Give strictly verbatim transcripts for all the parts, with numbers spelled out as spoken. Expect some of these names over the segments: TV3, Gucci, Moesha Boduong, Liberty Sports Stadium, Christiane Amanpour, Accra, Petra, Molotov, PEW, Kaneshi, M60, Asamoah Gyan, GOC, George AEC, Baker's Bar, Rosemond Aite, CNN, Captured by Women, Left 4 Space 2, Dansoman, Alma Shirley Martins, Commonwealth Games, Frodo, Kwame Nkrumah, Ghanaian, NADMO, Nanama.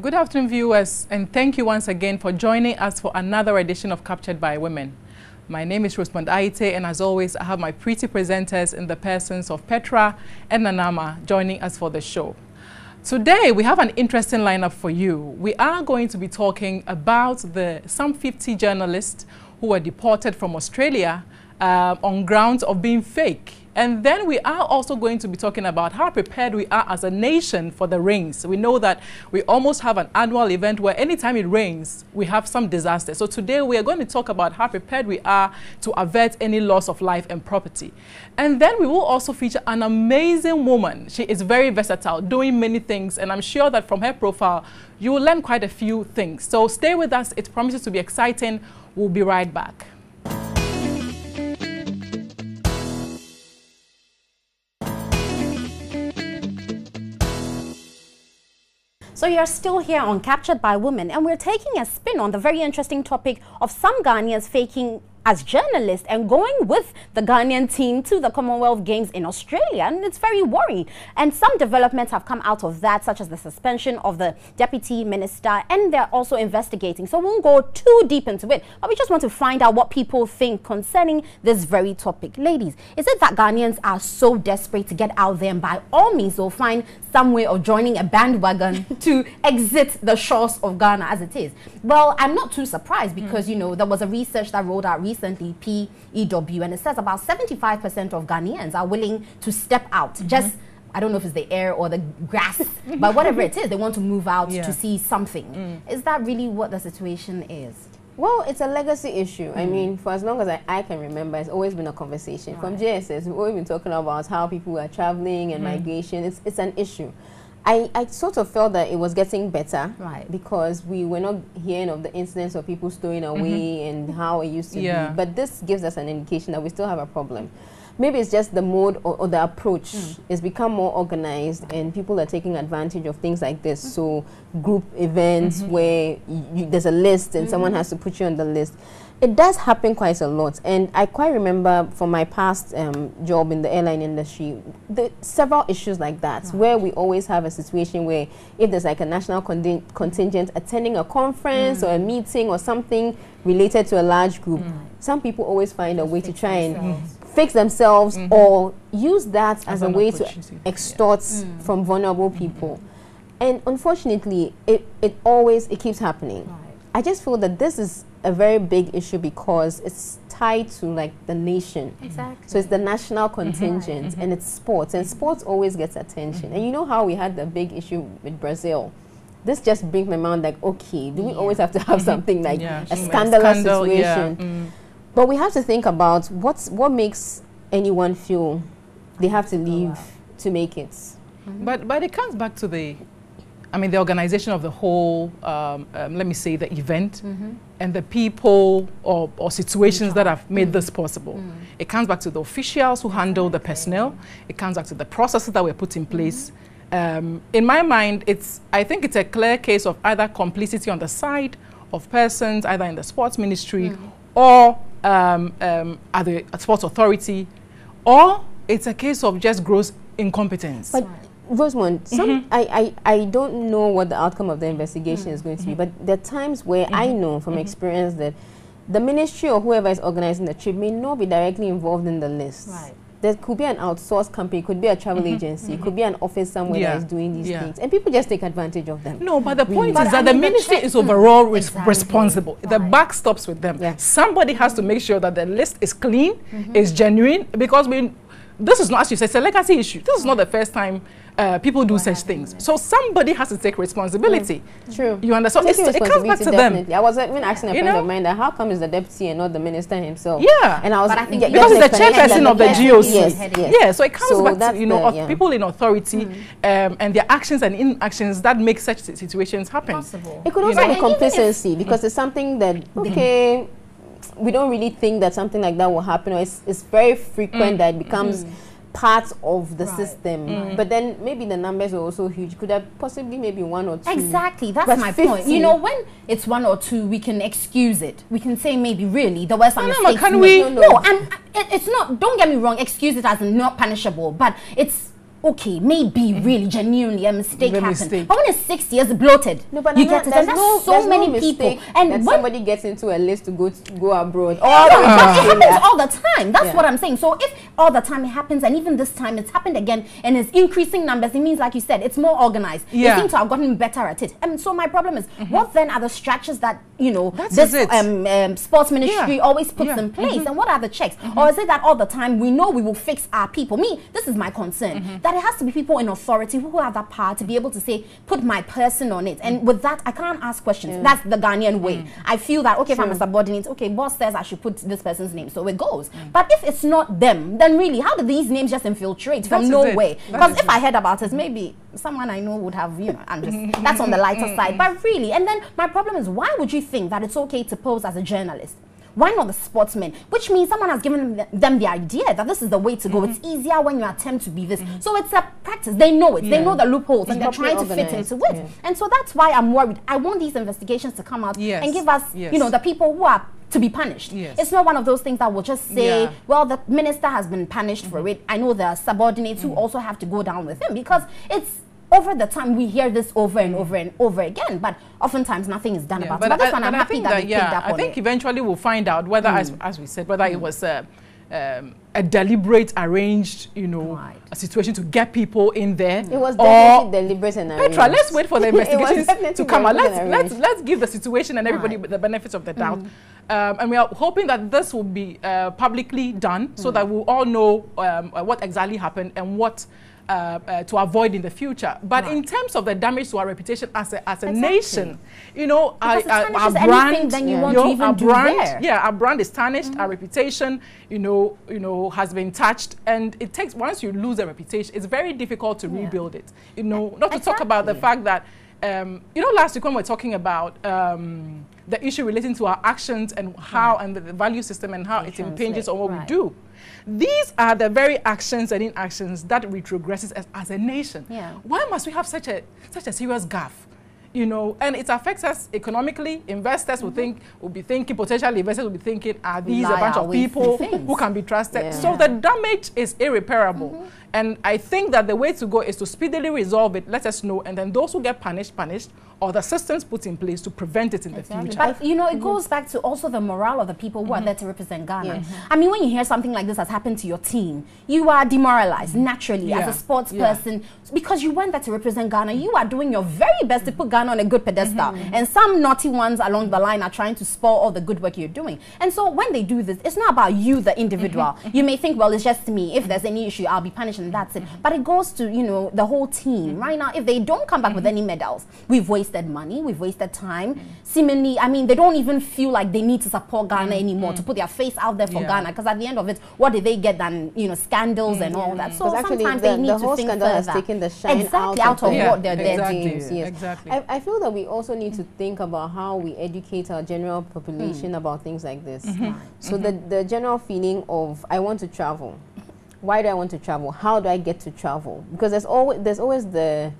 Good afternoon, viewers, and thank you once again for joining us for another edition of Captured by Women. My name is Rosemond Aite, and as always, I have my pretty presenters in the persons of Petra and Nanama joining us for the show. Today, we have an interesting lineup for you. We are going to be talking about the some fifty journalists who were deported from Australia uh, on grounds of being fake. And then we are also going to be talking about how prepared we are as a nation for the rains. We know that we almost have an annual event where anytime it rains, we have some disaster. So today we are going to talk about how prepared we are to avert any loss of life and property. And then we will also feature an amazing woman. She is very versatile, doing many things, and I'm sure that from her profile, you will learn quite a few things. So stay with us. It promises to be exciting. We'll be right back. So you're still here on Captured by Women, and we're taking a spin on the very interesting topic of some Ghanaians faking as journalists and going with the Ghanaian team to the Commonwealth Games in Australia, and it's very worrying. And some developments have come out of that, such as the suspension of the Deputy Minister, and they're also investigating. So we won't go too deep into it, but we just want to find out what people think concerning this very topic. Ladies, is it that Ghanaians are so desperate to get out there and by all means will find some way of joining a bandwagon to exit the shores of Ghana as it is? Well, I'm not too surprised because, mm. you know, there was a research that rolled out recently recently P E W, and it says about seventy-five percent of Ghanaians are willing to step out. Mm-hmm. Just, I don't know if it's the air or the grass, but whatever it is, they want to move out yeah. to see something. Mm. Is that really what the situation is? Well, it's a legacy issue. Mm. I mean, for as long as I, I can remember, it's always been a conversation. Right. From J S S, we've always been talking about how people are traveling and mm. migration. It's, it's an issue. I, I sort of felt that it was getting better, right? Because we were not hearing of the incidents of people stowing away mm-hmm. and how it used to yeah. be. But this gives us an indication that we still have a problem. Maybe it's just the mode or, or the approach. Mm. It's become more organized, and people are taking advantage of things like this. Mm. So group events mm-hmm. where you, there's a list and mm-hmm. someone has to put you on the list. It does happen quite a lot, and I quite remember from my past um, job in the airline industry, the several issues like that, right. where we always have a situation where if there's like a national con contingent attending a conference mm. or a meeting or something related to a large group, mm. some people always find Just a way to try themselves. and fix themselves mm-hmm. or use that as, as a way to extort yeah. mm. from vulnerable people. Mm-hmm. And unfortunately, it, it always, it keeps happening. Right. I just feel that this is a very big issue because it's tied to like the nation. Exactly. So it's the national contingent mm-hmm. and it's sports, and sports always gets attention. Mm-hmm. And you know how we had the big issue with Brazil? This just brings my mind like, okay, do yeah. we always have to have something like yeah, a scandalous Scandal, situation? Yeah. Mm. But we have to think about what's, what makes anyone feel they have to leave oh, wow. to make it. Mm-hmm. But, but it comes back to the I mean, the organization of the whole, um, um, let me say, the event mm-hmm. and the people or, or situations that have made mm. this possible. Mm. It comes back to the officials who handle okay. the personnel. It comes back to the processes that were put in place. Mm-hmm. um, in my mind, it's, I think it's a clear case of either complicity on the side of persons, either in the sports ministry mm. or um, um, at the sports authority, or it's a case of just gross incompetence. But Rosemond, some, mm-hmm. I, I, I don't know what the outcome of the investigation mm-hmm. is going to be, but there are times where mm-hmm. I know from mm-hmm. experience that the ministry or whoever is organizing the trip may not be directly involved in the list. Right. There could be an outsourced company, could be a travel mm-hmm. agency, mm-hmm. could be an office somewhere yeah. that is doing these yeah. things. And people just take advantage of them. No, but the point but is I that the ministry the is overall mm-hmm. exactly. responsible. Right. The buck stops with them. Yeah. Somebody has to make sure that the list is clean, mm-hmm. is genuine, because we, this is not, as you said, it's a legacy issue. This is not the first time Uh, people do such things, so somebody has to take responsibility. Mm. True, you understand? It's, it comes back to definitely. them. I was even asking a you friend know? of mine that how come is the deputy and not the minister himself? Yeah, and I was I think yeah, because he's the chairperson of the G O C. Yes, yes. yeah. So it comes so back to you know the, of yeah. people in authority mm. um, and their actions and inactions that make such situations happen. Possible. It could also you know? be complacency because mm. it's something that okay, mm. we don't really think that something like that will happen, or it's, it's very frequent mm. that it becomes. Mm. part of the right. system mm. but then maybe the numbers were also huge. Could have possibly maybe one or two. Exactly, that's but my fifty. point. You know, when it's one or two we can excuse it, we can say maybe really there were some no, mistakes. No, can we? no, no. no and it, it's not, don't get me wrong, excuse it as not punishable, but it's okay, maybe really genuinely a mistake the happened. Mistake. But when it's six years bloated, no, but you no, get it. And that's no, so many no people. And when somebody gets into a list to go to, go abroad, oh, yeah, but it happens all the time. That's yeah. what I'm saying. So if all the time it happens, and even this time it's happened again, and it's increasing numbers, it means, like you said, it's more organized. Yeah. They seem to have gotten better at it. And so my problem is, mm-hmm. what then are the structures that you know that's this um, um, sports ministry yeah. always puts yeah. in place? Mm-hmm. And what are the checks? Mm-hmm. Or is it that all the time we know we will fix our people? Me, this is my concern. Mm-hmm. That it has to be people in authority who have that power to be able to say, put my person on it. And with that, I can't ask questions. Yeah. That's the Ghanaian way. Mm. I feel that, okay, sure. if I'm a subordinate, okay, boss says I should put this person's name, so it goes. Mm. But if it's not them, then really, how do these names just infiltrate from nowhere? Because if it. I heard about it, maybe someone I know would have, you know, I'm just, that's on the lighter side. But really, and then my problem is, why would you think that it's okay to pose as a journalist? Why not the sportsmen? Which means someone has given them, them the idea that this is the way to go. Mm-hmm. It's easier when you attempt to be this. Mm-hmm. So it's a practice. They know it. Yeah. They know the loopholes it's and they're trying organized. to fit into it. Yeah. And so that's why I'm worried. I want these investigations to come out yes. and give us, yes. you know, the people who are to be punished. Yes. It's not one of those things that will just say, yeah. well, the minister has been punished mm-hmm. for it. I know there are subordinates mm-hmm. who also have to go down with him, because it's over the time we hear this over and over and over again, but oftentimes nothing is done yeah, about but it. But this I, one, I'm happy think that, that yeah, picked up I on think it. Eventually we'll find out whether, mm. as, as we said, whether mm. it was uh, um, a deliberate, arranged, you know, right. a situation to get people in there. It was definitely deliberate and arranged. Petra, let's wait for the investigations to come out. Let's let's let's give the situation and everybody right. the benefits of the doubt. Mm. Um, and we are hoping that this will be uh, publicly done, mm. so that we we'll all know um, what exactly happened and what. Uh, uh, to avoid in the future, but right. in terms of the damage to our reputation as a as a exactly. nation, you know, our, our, our brand, then you yeah. want you know, to even our do brand, there. yeah, our brand is tarnished. Mm-hmm. Our reputation, you know, you know, has been touched, and it takes once you lose a reputation, it's very difficult to yeah. rebuild it. You know, not to exactly. talk about the fact that, um, you know, last week when we were talking about um, the issue relating to our actions and how right. and the, the value system and how it, it impinges on what right. we do. These are the very actions and inactions that retrogresses as, as a nation. Yeah. Why must we have such a such a serious gaffe? You know, and it affects us economically. Investors mm-hmm. will think, will be thinking, potential investors will be thinking, are these Lie a bunch of people who can be trusted? Yeah. So the damage is irreparable. Mm-hmm. And I think that the way to go is to speedily resolve it, let us know, and then those who get punished, punished, or the systems put in place to prevent it in exactly. the future. But, you know, it mm-hmm. goes back to also the morale of the people who mm-hmm. are there to represent Ghana. Yeah. Mm-hmm. I mean, when you hear something like this has happened to your team, you are demoralized mm-hmm. naturally yeah. as a sports yeah. person, because you went there to represent Ghana. You are doing your very best to put Ghana on a good pedestal. Mm-hmm. And some naughty ones along the line are trying to spoil all the good work you're doing. And so when they do this, it's not about you, the individual. Mm-hmm. You may think, well, it's just me. If there's any issue, I'll be punished. And that's it. But it goes to, you know, the whole team. Right now, if they don't come back with any medals, we've wasted money, we've wasted time. Seemingly, I mean, they don't even feel like they need to support Ghana anymore, to put their face out there for yeah. Ghana. Because at the end of it, what did they get than, you know, scandals mm-hmm. and all that? So actually, sometimes the, they need the whole to think scandal further. Has taken the shine exactly out of, out of yeah, what they're exactly, there doing. Yes. Exactly. I, I feel that we also need to think about how we educate our general population mm. about things like this. Mm-hmm. So mm-hmm. the, the general feeling of, I want to travel. Why do I want to travel? How do I get to travel? Because there's always there's always the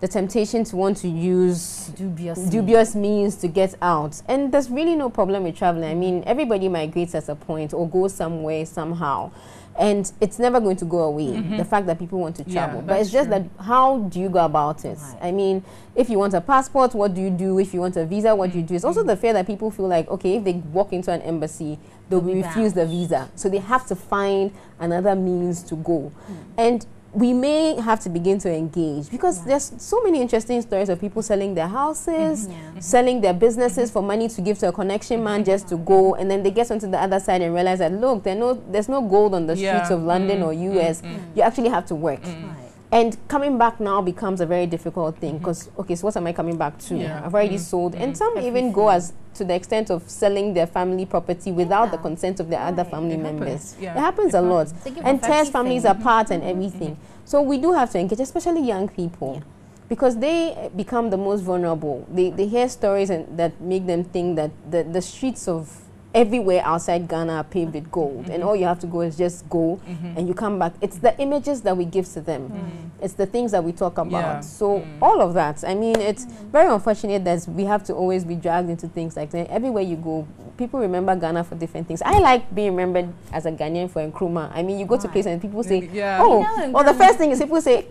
the temptation to want to use dubious dubious means. means to get out, and there's really no problem with traveling. I mean, everybody migrates at a point or goes somewhere somehow, and it's never going to go away. Mm-hmm. The fact that people want to travel, yeah, but it's just true. that how do you go about it? Right. I mean, if you want a passport, what do you do? If you want a visa, what mm-hmm. do you do? It's also the fear that people feel like, okay, if they walk into an embassy, they'll be refused the visa. So they have to find another means to go. Mm. And we may have to begin to engage, because yeah. there's so many interesting stories of people selling their houses, mm-hmm. yeah. selling their businesses mm-hmm. for money to give to a connection man mm-hmm. just to go, and then they get onto the other side and realize that, look, there no, there's no gold on the yeah. streets of London mm-hmm. or U S. Mm-hmm. You actually have to work. Mm-hmm. right. And coming back now becomes a very difficult thing, because, mm-hmm. okay, so what am I coming back to? Yeah. I've already mm-hmm. sold. Mm-hmm. And some Everything. even go as to the extent of selling their family property without yeah. the consent of their right. other family it members. Yeah. It happens it a lot. And tears families apart mm-hmm. and everything. Mm-hmm. So we do have to engage, especially young people, yeah. because they become the most vulnerable. They, they hear stories and that make them think that the, the streets of everywhere outside Ghana are paved with gold, mm-hmm. and all you have to go is just go, mm-hmm. and you come back. It's the images that we give to them. Mm. It's the things that we talk about. Yeah. So mm. all of that, I mean, it's mm. very unfortunate that we have to always be dragged into things like that. Everywhere you go, people remember Ghana for different things. I like being remembered as a Ghanaian for Nkrumah. I mean, you go Why? to places and people say, yeah. oh, you know, well, the first thing is people say,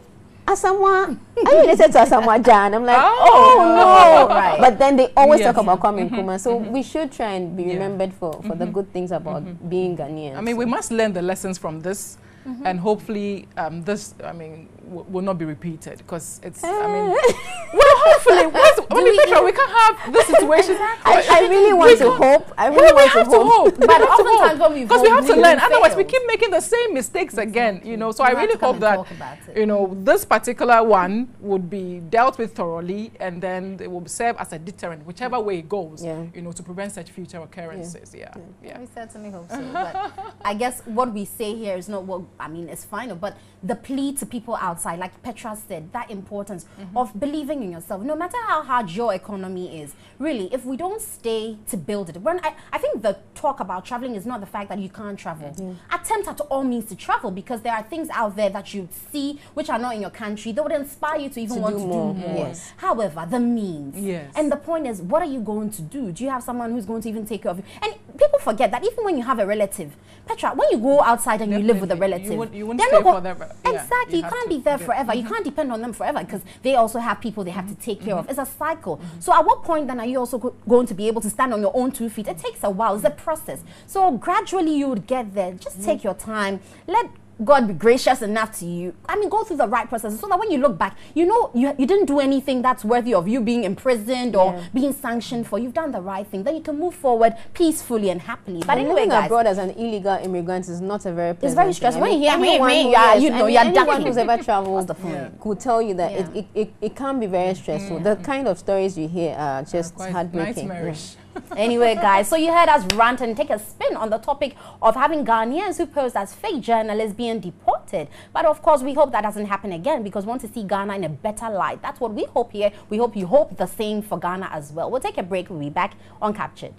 Asamoah, are you related to Asamoah Gyan? And I'm like, oh, oh no. Right. But then they always yes. talk about Kwame Nkrumah. So mm-hmm. we should try and be remembered yeah. for, for mm-hmm. the good things about mm-hmm. being Ghanaian. I mean, so. we must learn the lessons from this. Mm-hmm. And hopefully um, this, I mean, w will not be repeated because it's, uh. I mean, well, hopefully, what's, I mean, we, Petra, we can't have this situation. Exactly. I, I really want to hope. I really well, want to hope. But oftentimes what we Because we have to learn. Otherwise, we keep making the same mistakes exactly. again, you know. So you I really hope that, you know, this particular one would be dealt with thoroughly and then it will serve as a deterrent, whichever way it goes, yeah. you know, to prevent such future occurrences. Yeah. yeah. yeah. yeah. We certainly hope so. But I guess what we say here is not what, I mean, it's final, but the plea to people outside, like Petra said, that importance mm-hmm. of believing in yourself, no matter how hard your economy is, really, if we don't stay to build it. When I, I think the talk about traveling is not the fact that you can't travel. Mm-hmm. Attempt at all means to travel because there are things out there that you see which are not in your country. They would inspire you to even to want do to more. do more. Yes. However, the means. Yes. And the point is, what are you going to do? Do you have someone who's going to even take care of you? And people forget that even when you have a relative, Petra, when you go outside and Definitely. you live with a relative, You, would, you wouldn't stay forever. Yeah, exactly. You, you can't be there forever. Mm-hmm. You can't depend on them forever because they also have people they have to take care mm-hmm. of. It's a cycle. Mm-hmm. So at what point then are you also go going to be able to stand on your own two feet? It takes a while. It's a process. So gradually you would get there. Just mm-hmm. take your time. Let God be gracious enough to you. I mean, go through the right process so that when you look back, you know you, you didn't do anything that's worthy of you being imprisoned yeah. or being sanctioned for. You've done the right thing. Then you can move forward peacefully and happily. But anyway, living guys, abroad as an illegal immigrant is not a very pleasant It's very stressful. I mean, I mean, I mean, yeah, you know, I mean, you're anyone who's ever traveled the yeah. could tell you that yeah. it, it, it can be very stressful. Mm. The kind of stories you hear are just uh, heartbreaking. Nice Anyway, guys, so you heard us rant and take a spin on the topic of having Ghanaians who posed as fake journalists being deported. But of course, we hope that doesn't happen again because we want to see Ghana in a better light. That's what we hope here. We hope you hope the same for Ghana as well. We'll take a break. We'll be back on Captured.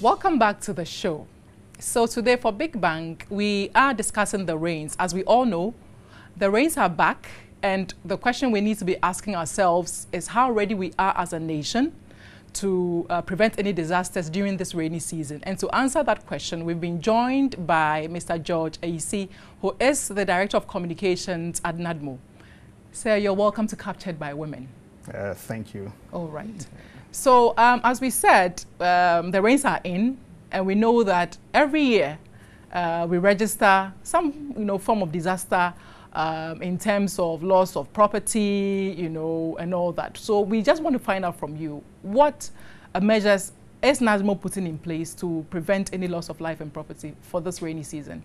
Welcome back to the show. So today for Big Bang, we are discussing the rains. As we all know, the rains are back, and the question we need to be asking ourselves is how ready we are as a nation to uh, prevent any disasters during this rainy season. And to answer that question, we've been joined by Mister George A E C, who is the Director of Communications at NADMO. Sir, you're welcome to Captured by Women. Uh, thank you. All right. So um, as we said, um, the rains are in. And we know that every year uh, we register some, you know, form of disaster um, in terms of loss of property, you know, and all that. So we just want to find out from you, what uh, measures is NADMO putting in place to prevent any loss of life and property for this rainy season?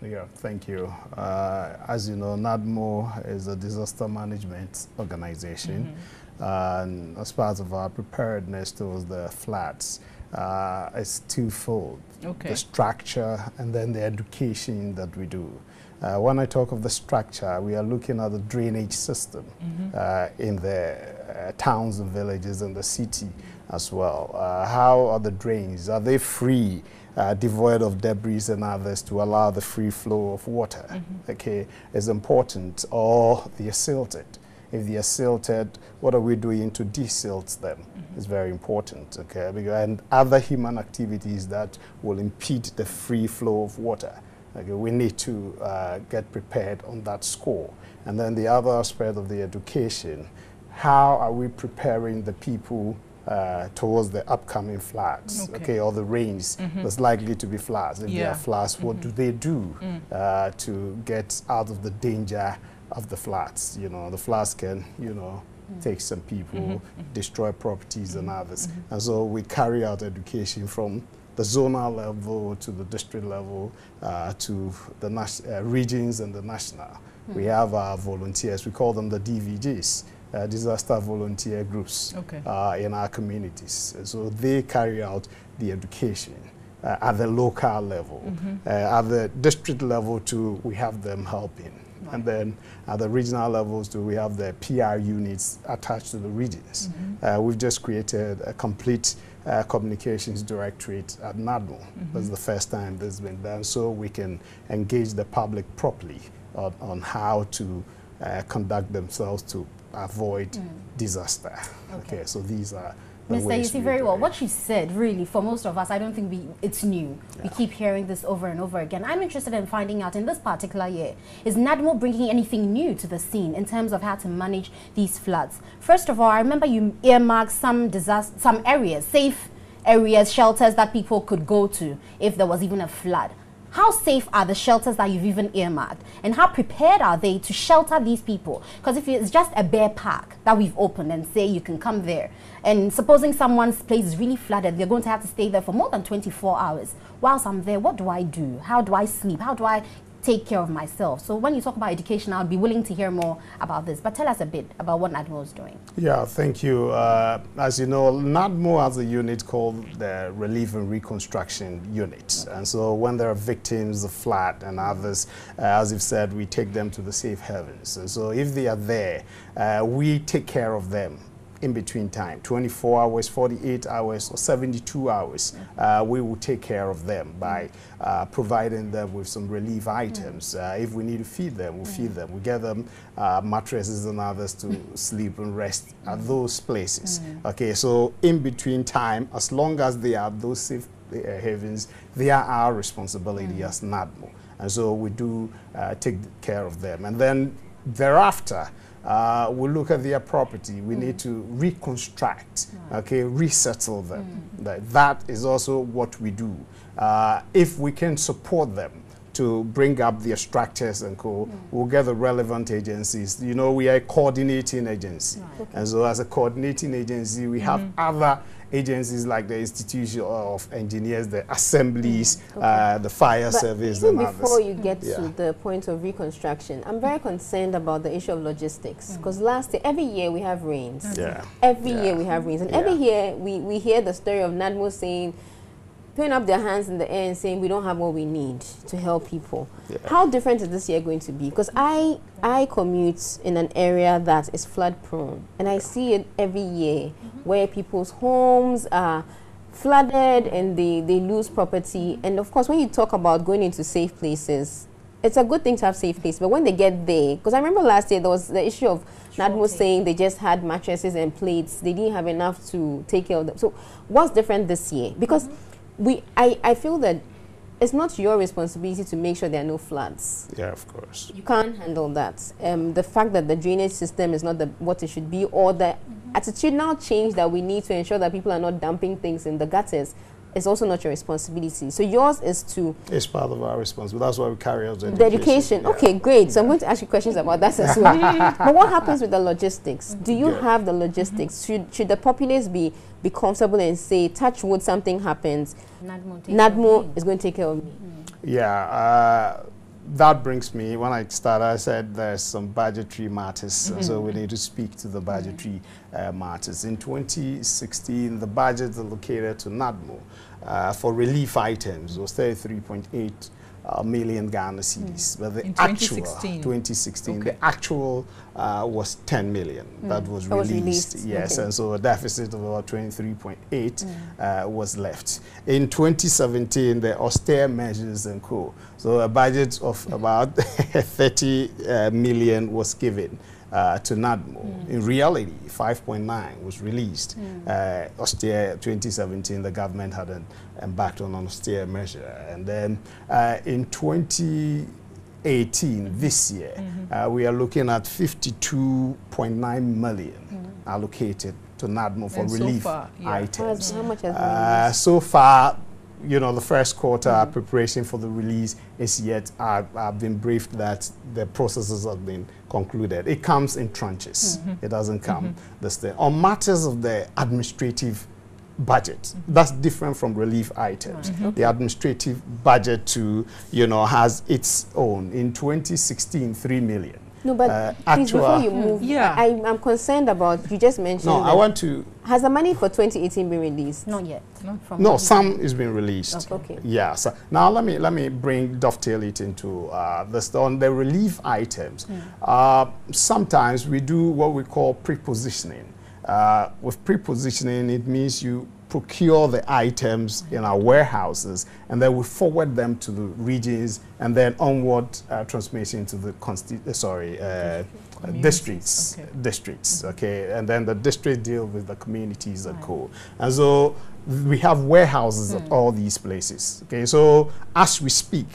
Yeah, thank you. Uh, as you know, NADMO is a disaster management organization. Mm-hmm. uh, and as part of our preparedness towards the floods, Uh, it's twofold, okay. the structure and then the education that we do. Uh, when I talk of the structure, we are looking at the drainage system mm-hmm. uh, in the uh, towns and villages and the city as well. Uh, how are the drains? Are they free? Uh, devoid of debris and others to allow the free flow of water, mm-hmm. okay, is important, or they are silted. If they are silted, what are we doing to desilt them? Mm-hmm. It's very important, okay? And other human activities that will impede the free flow of water. Okay, we need to uh, get prepared on that score. And then the other aspect of the education, how are we preparing the people Uh, towards the upcoming floods, okay, okay or the rains mm-hmm. that's likely to be floods. If yeah. there are floods, what mm-hmm. do they do mm. uh, to get out of the danger of the floods? You know, the floods can, you know, mm. take some people, mm-hmm. destroy properties mm-hmm. and others. Mm-hmm. And so we carry out education from the zonal level to the district level uh, to the uh, regions and the national. Mm-hmm. We have our volunteers, we call them the D V Gs. Uh, disaster volunteer groups okay. uh, in our communities. So they carry out the education uh, at the local level, mm-hmm. uh, at the district level too, we have them helping. Right. And then at the regional levels, do we have the P R units attached to the regions? Mm-hmm. uh, we've just created a complete uh, communications directorate at NADMO. Mm-hmm. That's the first time this has been done, so we can engage the public properly on, on how to uh, conduct themselves to avoid mm. disaster. Okay. Okay, so these are Mister You see very well. What she said, really, for most of us, I don't think we, it's new. Yeah. We keep hearing this over and over again. I'm interested in finding out, in this particular year, is NADMO bringing anything new to the scene in terms of how to manage these floods? First of all, I remember you earmarked some disaster, some areas, safe areas, shelters that people could go to if there was even a flood. How safe are the shelters that you've even earmarked? And how prepared are they to shelter these people? Because if it's just a bare park that we've opened and say you can come there, and supposing someone's place is really flooded, they're going to have to stay there for more than twenty-four hours. Whilst I'm there, what do I do? How do I sleep? How do I take care of myself? So when you talk about education, I'll be willing to hear more about this. But tell us a bit about what NADMO is doing. Yeah, thank you. Uh, as you know, NADMO has a unit called the Relief and Reconstruction Unit. And so when there are victims of flood and others, uh, as you've said, we take them to the safe havens. And so if they are there, uh, we take care of them in between time, twenty-four hours, forty-eight hours, or seventy-two hours. Uh, we will take care of them by uh, providing them with some relief items. Uh, if we need to feed them, we'll feed them. We get them uh, mattresses and others to sleep and rest at those places. Okay, so in between time, as long as they are those safe havens, they are our responsibility as NADMO. And so we do uh, take care of them. And then thereafter, Uh, we look at their property. We mm. need to reconstruct, right. okay, resettle them. Mm. That, that is also what we do. Uh, if we can support them to bring up their structures and co, mm. we'll get the relevant agencies. You know, we are a coordinating agency. Right. Okay. And so as a coordinating agency, we mm-hmm. have other agencies like the Institution of Engineers, the assemblies, okay. uh, the fire but service, even and before others. You get yeah. to the point of reconstruction, I'm very concerned about the issue of logistics, because mm. last year, every year we have rains. Okay. Yeah. Every yeah. year we have rains. And yeah. every year we, we hear the story of NADMO saying, throwing up their hands in the air and saying we don't have what we need to help people. Yeah. How different is this year going to be? Because I, I commute in an area that is flood prone, and I see it every year mm-hmm. where people's homes are flooded and they, they lose property. And of course, when you talk about going into safe places, it's a good thing to have safe places, but when they get there, because I remember last year there was the issue of sure NADMO saying they just had mattresses and plates, they didn't have enough to take care of them. So what's different this year? Because mm-hmm. We, I, I feel that it's not your responsibility to make sure there are no floods. Yeah, of course. You can't handle that. Um, the fact that the drainage system is not the, what it should be, or the mm-hmm. attitudinal change that we need to ensure that people are not dumping things in the gutters, is also not your responsibility. So yours is to... It's part of our responsibility. That's why we carry out the education. The education. Yeah. Okay, great. So yeah. I'm going to ask you questions about that as well. But what happens with the logistics? Do you yeah. have the logistics? Mm-hmm. Should, should the populace be, be comfortable and say, touch wood, something happens, NADMO, NADMO is going to take care of me? Mm. Yeah. Uh, that brings me, when I started, I said there's some budgetary matters, mm-hmm. so we need to speak to the budgetary uh, matters. In twenty sixteen, the budget allocated to NADMO uh, for relief items was thirty-three point eight uh, million Ghana cedis, mm. but the in actual, twenty sixteen, okay. the actual uh, was ten million. Mm. That was that released, was yes, okay. and so a deficit of about twenty-three point eight mm. uh, was left. In twenty seventeen, the austere measures and co. So a budget of about thirty uh, million was given uh, to NADMO. Mm. In reality, five point nine was released. Mm. Uh, austere twenty seventeen, the government had embarked on an austere measure. And then uh, in twenty eighteen, this year, mm-hmm. uh, we are looking at fifty-two point nine million mm. allocated to NADMO for and relief so far, yeah. items. How much has uh, so far, you know, the first quarter mm-hmm. preparation for the release is yet, I've, I've been briefed that the processes have been concluded. It comes in tranches. Mm-hmm. It doesn't come mm-hmm. this day. On matters of the administrative budget, mm-hmm. that's different from relief items. Mm-hmm. The administrative budget, too, you know, has its own. In twenty sixteen, three million. No, but uh, please, before you move, yeah. I, I'm concerned about, you just mentioned. No, I want to. Has the money for twenty eighteen been released? Not yet. Not from no, some is being released. Okay. okay. Yeah. So now let me let me bring dovetail it into uh, this on the relief items. Mm. Uh, sometimes we do what we call pre-positioning. Uh, with pre-positioning, it means you procure the items in our warehouses, and then we forward them to the regions, and then onward uh, transmission to the consti uh, sorry uh, districts, okay. districts, okay, and then the district deal with the communities and right. co. And so we have warehouses hmm. at all these places, okay. So as we speak,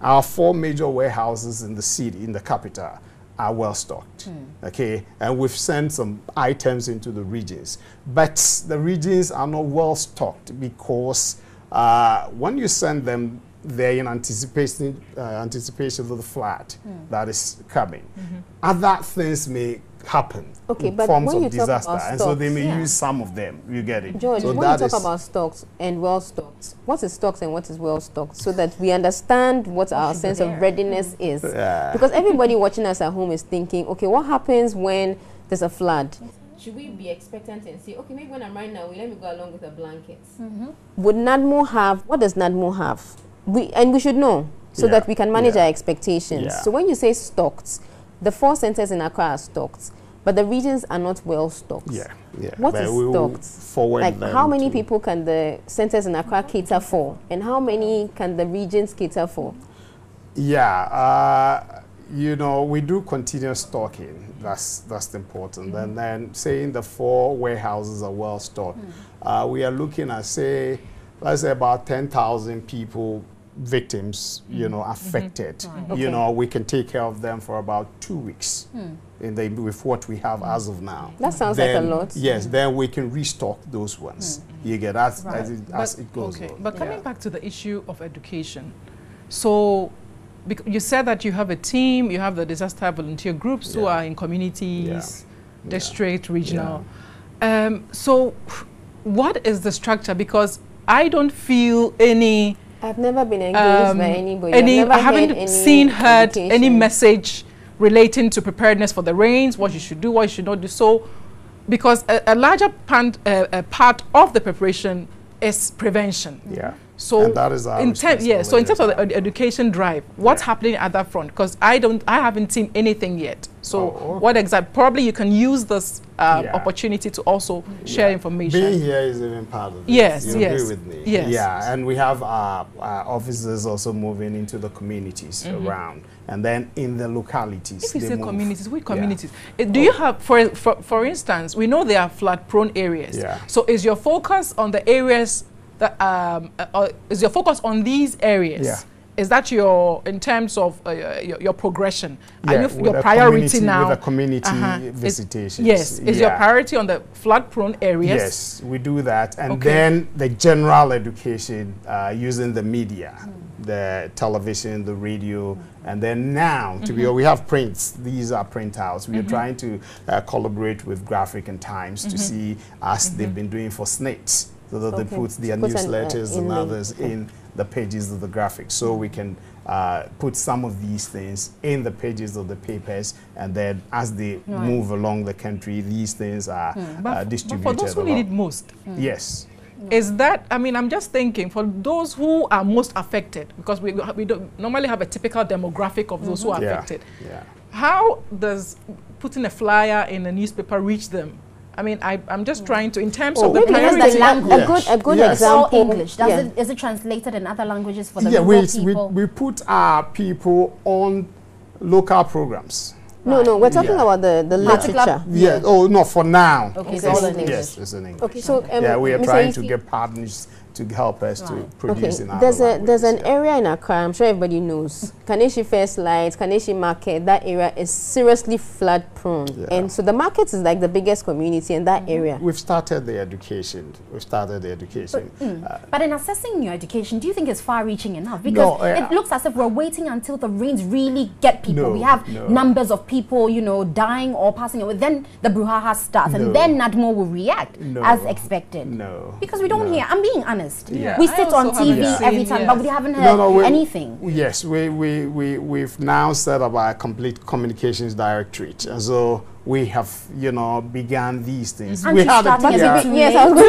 our four major warehouses in the city, in the capital, are well stocked, mm. okay? And we've sent some items into the regions. But the regions are not well stocked because uh, when you send them, they're in anticipation, uh, anticipation of the flood mm. that is coming. Mm-hmm. Other things may happen okay, in but forms when of you disaster, talk about and stocks, so they may yeah. use some of them, you get it? George, so when you talk about stocks and well stocked, what is stocks and what is well stocked, so that we understand what our sense there. of readiness mm. is. Yeah. Because everybody watching us at home is thinking, okay, what happens when there's a flood? Should we be expectant and say, okay, maybe when I'm right now, let me go along with the blankets? Mm-hmm. Would NADMO have, what does NADMO have? We, and we should know, so yeah. that we can manage yeah. our expectations. Yeah. So when you say stocked, the four centers in Accra are stocked, but the regions are not well stocked. Yeah, yeah. What but is stocked? Forward like how many people can the centers in Accra cater for, and how many can the regions cater for? Yeah, uh, you know, we do continuous stocking. That's that's important. Mm. And then saying the four warehouses are well stocked, mm. uh, we are looking at say, let's say about ten thousand people. victims, you know, affected. Mm-hmm. right. You okay. know, we can take care of them for about two weeks mm. in the, with what we have mm. as of now. That sounds then, like a lot. Yes, mm. then we can restock those ones. Mm. You get as, right. as, it, as but, it goes okay. on. But coming yeah. back to the issue of education, so bec you said that you have a team, you have the disaster volunteer groups yeah. who are in communities, yeah. district, yeah. regional. Yeah. Um, so what is the structure? Because I don't feel any I've never been engaged um, by anybody. Any, I haven't heard seen, heard education. any message relating to preparedness for the rains, what you should do, what you should not do. So, because a, a larger part, uh, a part of the preparation is prevention. Yeah. So, and that is our in yeah, so in terms of the ed education drive, what's yeah. happening at that front? Because I don't, I haven't seen anything yet. So, oh. what exactly? Probably you can use this um, yeah. opportunity to also share yeah. information. Being here is even part of it. Yes, you yes. agree with me. Yes. Yeah, and we have our, our officers also moving into the communities mm-hmm. around, and then in the localities. If you say move. communities, we communities. Yeah. Uh, do oh. you have, for, for for instance, we know there are flood-prone areas. Yeah. So, is your focus on the areas? That, um, uh, uh, is your focus on these areas? Yeah. Is that your, in terms of uh, your, your progression? Yeah, Are you your priority now? With the community uh-huh. visitations. Yes, is yeah. your priority on the flood-prone areas? Yes, we do that. And okay. then the general education uh, using the media, mm. the television, the radio, mm. and then now, to mm-hmm. be, we have prints. These are printouts. We mm-hmm. are trying to uh, collaborate with Graphic and Times mm-hmm. to see, as mm-hmm. they've been doing for SNAITS, so that okay. they put their put newsletters an, uh, and others okay. in the pages of the graphics. So we can uh, put some of these things in the pages of the papers, and then as they right. move along the country, these things are mm. uh, distributed. But for those who along. need it most. Mm. Yes. Mm. Is that, I mean, I'm just thinking, for those who are most affected, because we, we don't normally have a typical demographic of those mm-hmm. who are yeah. affected. Yeah. How does putting a flyer in a newspaper reach them? I mean, I, I'm just mm. trying to, in terms oh, of the priority. Language. A good, a good yes. example. English. Does yeah. it, is it translated in other languages for the yeah, we, people? We, we put our people on local programs. No, right. no, we're talking yeah. about the, the yeah. literature. Yeah. yeah, oh, no, for now. Okay, okay. so it's, all in English. Yes, it's in English. Okay, so, um, yeah, we are Mister trying to get partners to help us right. to produce okay. in our there's a There's an yeah. area in Accra, I'm sure everybody knows. Kaneshi First Light, Kaneshi Market, that area is seriously flood prone. Yeah. And so the market is like the biggest community in that mm-hmm. area. We've started the education. We've started the education. But, mm, uh, but in assessing your education, do you think it's far-reaching enough? Because no, uh, it looks as if we're waiting until the rains really get people. No, we have no. numbers of people, you know, dying or passing away. Then the brouhaha starts, no. and then NADMO will react no, as expected. No. Because we don't no. hear, I'm being honest. honest. Yeah. We sit on T V every time, yes. but we haven't heard no, no, we, anything. Yes, we, we, we, we've now set up our complete communications directorate. And so we have, you know, began these things. And we had a, yeah. be, yes, I was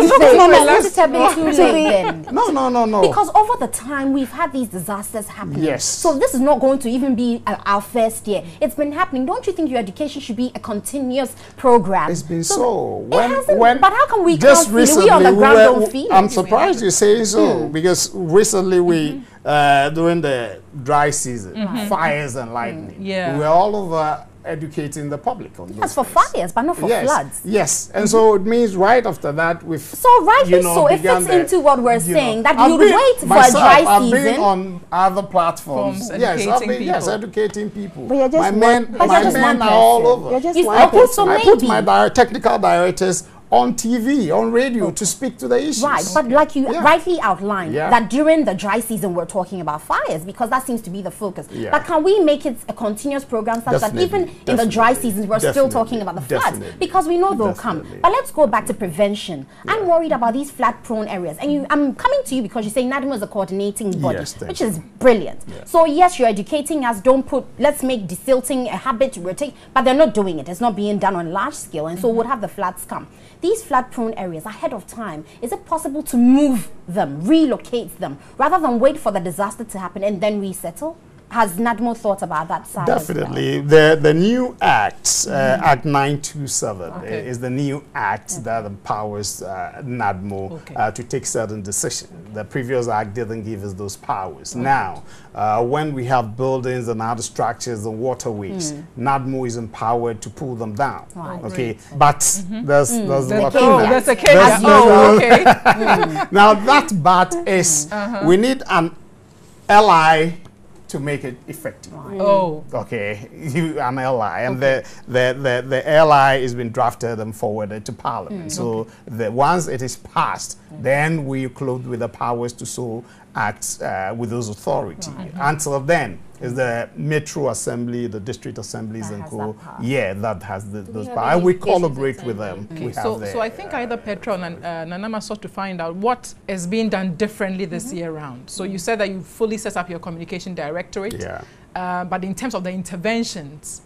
going to say. No, no, no, no, no, no. Because over the time, we've had these disasters happening. Yes. So this is not going to even be uh, our first year. It's been happening. Don't you think your education should be a continuous program? It's been so. so. When, it hasn't, when but how can we just recently, on the ground we were, don't feel I'm surprised you say so, mm. because recently we, mm-hmm. uh, during the dry season, mm-hmm. fires and lightning, mm. yeah. we were all over educating the public on this. That's for fires, but not for yes. floods. Yes, and mm-hmm. so it means right after that we've... So rightly you know, so, it fits the, into what we're saying, know, that I've you been, wait for myself, a dry I've season. I've been on other platforms. Yes, educating I've been, people. Yes, educating people. But you're just my men, but my you're just men are all over. You're just I, put, so I put my bio technical directors on T V, on radio, okay. to speak to the issues. Right, but okay. like you yeah. rightly outlined, yeah. that during the dry season we're talking about fires because that seems to be the focus. Yeah. But can we make it a continuous program such Definitely. that even Definitely. in the dry seasons we're Definitely. still talking about the floods? Definitely. Because we know they'll Definitely. come. But let's go back to prevention. Yeah. I'm worried about these flood-prone areas. And you, I'm coming to you because you say NADMO is a coordinating body, yes, which is brilliant. Yeah. So yes, you're educating us, don't put, let's make desilting a habit, we're taking, but they're not doing it. It's not being done on large scale, and so mm-hmm. we'll have the floods come. These flood-prone areas ahead of time, is it possible to move them, relocate them, rather than wait for the disaster to happen and then resettle? Has NADMO thought about that side? Definitely. The, the new Act, uh, mm-hmm. Act nine two seven, okay. is the new Act okay. that empowers uh, NADMO okay. uh, to take certain decisions. Okay. The previous Act didn't give us those powers. Okay. Now, uh, when we have buildings and other structures and waterways, mm. NADMO is empowered to pull them down. Right. Okay, right. But mm-hmm. there's mm. there's the nothing oh, that's a case. There's, oh, there's, okay. mm. Now that part is uh-huh. we need an ally to make it effective. Right. Oh. Okay, you, an ally. And okay. the, the, the, the ally has been drafted and forwarded to Parliament. Mm, so okay. the, once it is passed, mm. then we are clothed with the powers to so act uh, with those authority. Right. Until then, is the Metro Assembly, the District Assemblies that and co. That yeah, that has the, those powers. And we collaborate with them. Okay. We so, so I think uh, either Petra or Nan uh, Nanama sought to find out what is being done differently this mm-hmm. year round. So mm-hmm. you said that you fully set up your communication directorate. Yeah. Uh, but in terms of the interventions,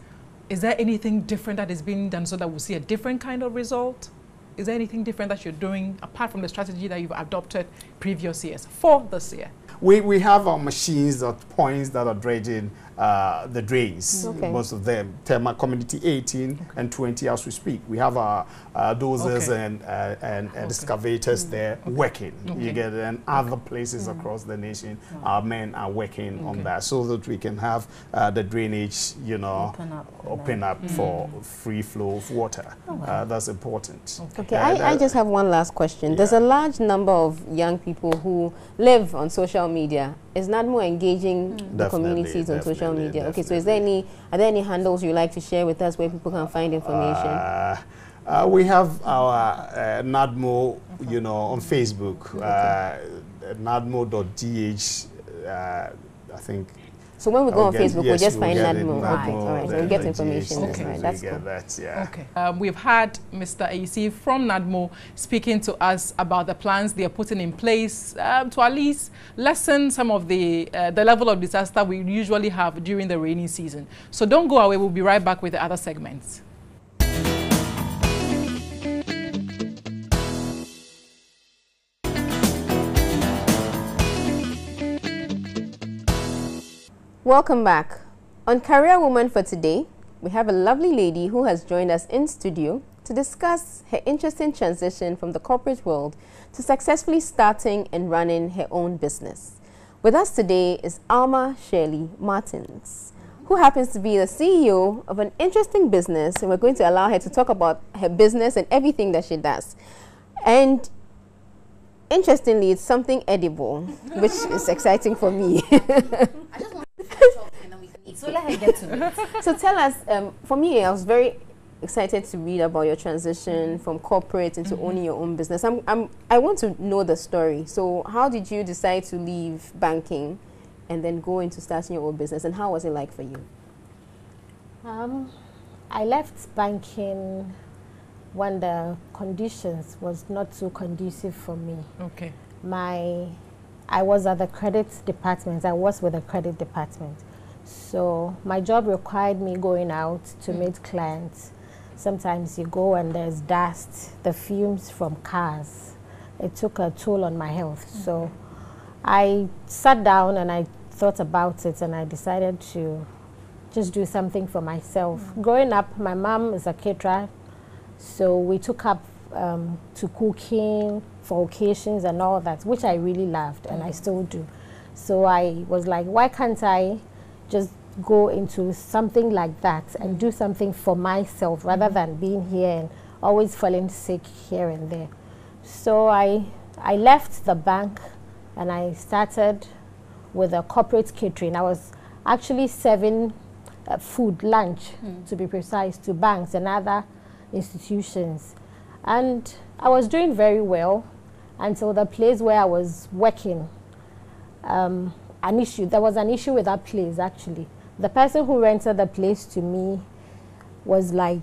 is there anything different that is being done so that we'll see a different kind of result? Is there anything different that you're doing apart from the strategy that you've adopted previous years for this year? We, we have our machines at points that are dredging uh, the drains, okay. most of them, Tema Community eighteen okay. and twenty as we speak. We have our uh, dozers okay. and, uh, and, and okay. excavators mm. there okay. working. Okay. You get it? And other places mm. across the nation, wow. our men are working okay. on that so that we can have uh, the drainage, you know, open up, open up mm. for free flow of water. Oh, wow. uh, that's important. Okay, okay. And, uh, I, I just have one last question. Yeah. There's a large number of young people who live on social media media is not more engaging mm. the communities on social media. Definitely. Okay, so is there any are there any handles you like to share with us where people can find information? Uh, uh, we have our uh, NADMO, okay. you know, on Facebook, okay. uh, nadmo dot d h. Uh, I think. So when we go on Facebook, yes, we'll just we'll find NADMO. Right, all right. So we'll get information. Okay, okay. Right, that's cool. That, yeah. Okay. Um, we've had Mister A E C from NADMO speaking to us about the plans they are putting in place um, to at least lessen some of the uh, the level of disaster we usually have during the rainy season. So don't go away. We'll be right back with the other segments. Welcome back. On Career Woman for today, we have a lovely lady who has joined us in studio to discuss her interesting transition from the corporate world to successfully starting and running her own business. With us today is Alma Shirley Martins, who happens to be the C E O of an interesting business, and we're going to allow her to talk about her business and everything that she does. And interestingly, it's something edible, which is exciting for me. I just want so let her get to it. So tell us, um, for me, I was very excited to read about your transition from corporate into mm-hmm. owning your own business. I'm, I'm, I want to know the story. So how did you decide to leave banking and then go into starting your own business? And how was it like for you? Um, I left banking when the conditions was not so conducive for me. Okay. my, I was at the credit department. I was with the credit department. So my job required me going out to meet clients. Sometimes you go and there's dust, the fumes from cars. It took a toll on my health. Mm-hmm. So I sat down and I thought about it, and I decided to just do something for myself. Mm-hmm. Growing up, my mom is a caterer, so we took up um, to cooking for occasions and all that, which I really loved, mm-hmm. and I still do. So I was like, why can't I just go into something like that and do something for myself rather than being here and always falling sick here and there. So I, I left the bank and I started with a corporate catering. I was actually serving uh, food, lunch, mm. to be precise, to banks and other institutions. And I was doing very well until the place where I was working, um, an issue, there was an issue with that place actually. The person who rented the place to me was like,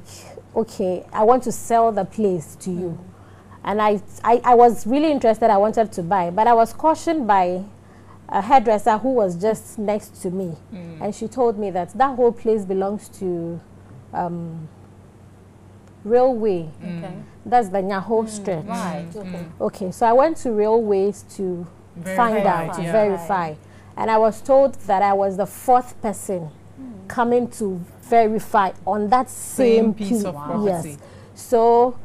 okay, I want to sell the place to mm. you. And I, I, I was really interested, I wanted to buy, but I was cautioned by a hairdresser who was just next to me. Mm. And she told me that that whole place belongs to um, Railway. Mm. Okay. That's the Nyaho mm. stretch. Right. Okay. Mm. okay, so I went to Railways to verify. find out, to yeah. verify. And I was told that I was the fourth person mm. coming to verify on that same, same piece of property. Yes. So